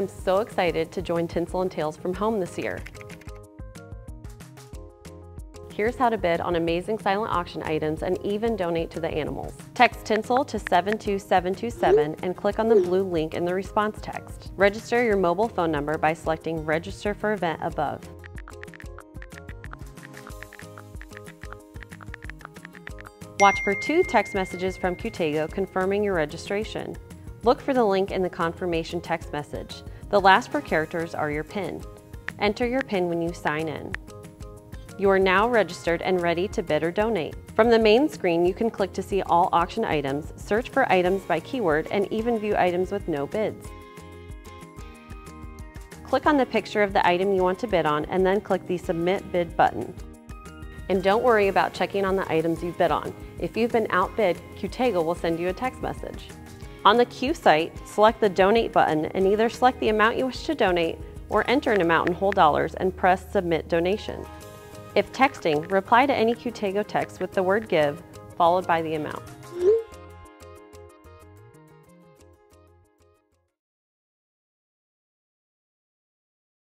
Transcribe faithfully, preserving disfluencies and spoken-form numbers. I'm so excited to join Tinsel and Tails from home this year. Here's how to bid on amazing silent auction items and even donate to the animals. Text Tinsel to seven two seven two seven and click on the blue link in the response text. Register your mobile phone number by selecting Register for Event above. Watch for two text messages from Qtego confirming your registration. Look for the link in the confirmation text message. The last four characters are your PIN. Enter your PIN when you sign in. You are now registered and ready to bid or donate. From the main screen, you can click to see all auction items, search for items by keyword, and even view items with no bids. Click on the picture of the item you want to bid on and then click the Submit Bid button. And don't worry about checking on the items you've bid on. If you've been outbid, Qtego will send you a text message. On the Q site, select the Donate button and either select the amount you wish to donate or enter an amount in whole dollars and press Submit Donation. If texting, reply to any Qtego text with the word give, followed by the amount.